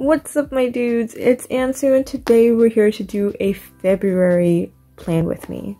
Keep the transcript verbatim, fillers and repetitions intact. What's up my dudes, it's Ansu and today we're here to do a February plan with me.